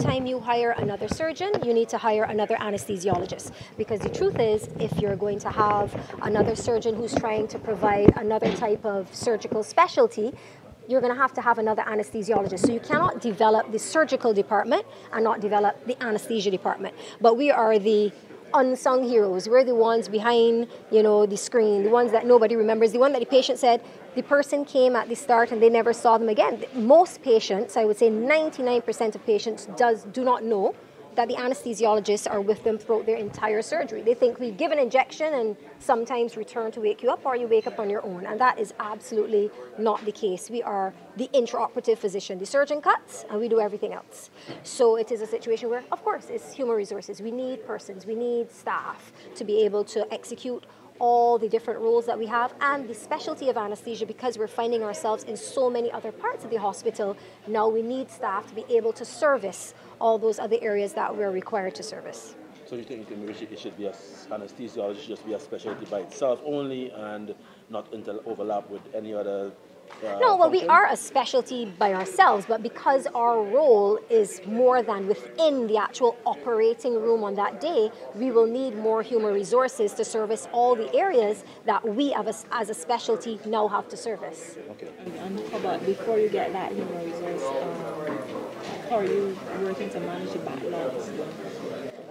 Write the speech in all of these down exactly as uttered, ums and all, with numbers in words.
time you hire another surgeon, you need to hire another anesthesiologist, because the truth is, if you're going to have another surgeon who's trying to provide another type of surgical specialty, you're going to have to have another anesthesiologist. So you cannot develop the surgical department and not develop the anesthesia department. But we are the unsung heroes. We're the ones behind, you know, the screen, the ones that nobody remembers, the one that the patient said the person came at the start and they never saw them again. Most patients, I would say ninety-nine percent of patients does do not know that the anesthesiologists are with them throughout their entire surgery. They think we give an injection and sometimes return to wake you up, or you wake up on your own, and that is absolutely not the case. We are the intraoperative physician. The surgeon cuts and we do everything else. So it is a situation where, of course, it's human resources. We need persons, we need staff to be able to execute all the different roles that we have, and the specialty of anesthesia, because we're finding ourselves in so many other parts of the hospital, now we need staff to be able to service all those other areas that we're required to service. So you think it should be a, anesthesiology should just be a specialty by itself only and not inter overlap with any other? Uh, no, well, function? We are a specialty by ourselves, but because our role is more than within the actual operating room on that day, we will need more human resources to service all the areas that we have as, as a specialty now have to service. Okay. And how about before you get that human resource, um, how are you working to manage the backlogs?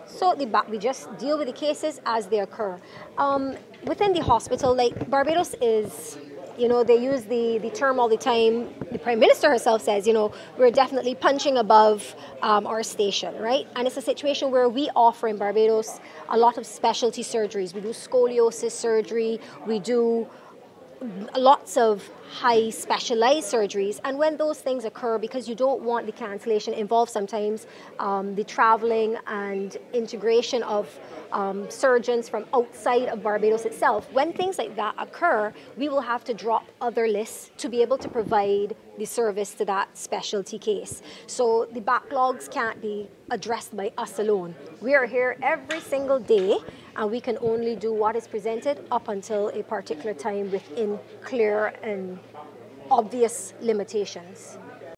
So the back, we just deal with the cases as they occur. Um, within the hospital, like Barbados is... You know, they use the, the term all the time. The Prime Minister herself says, you know, we're definitely punching above um, our station, right? And it's a situation where we offer in Barbados a lot of specialty surgeries. We do scoliosis surgery, we do lots of high specialized surgeries, and when those things occur, because you don't want the cancellation involved sometimes, um, the traveling and integration of um, surgeons from outside of Barbados itself, when things like that occur, we will have to drop other lists to be able to provide the service to that specialty case. So the backlogs can't be addressed by us alone. We are here every single day, and we can only do what is presented up until a particular time within clear and obvious limitations.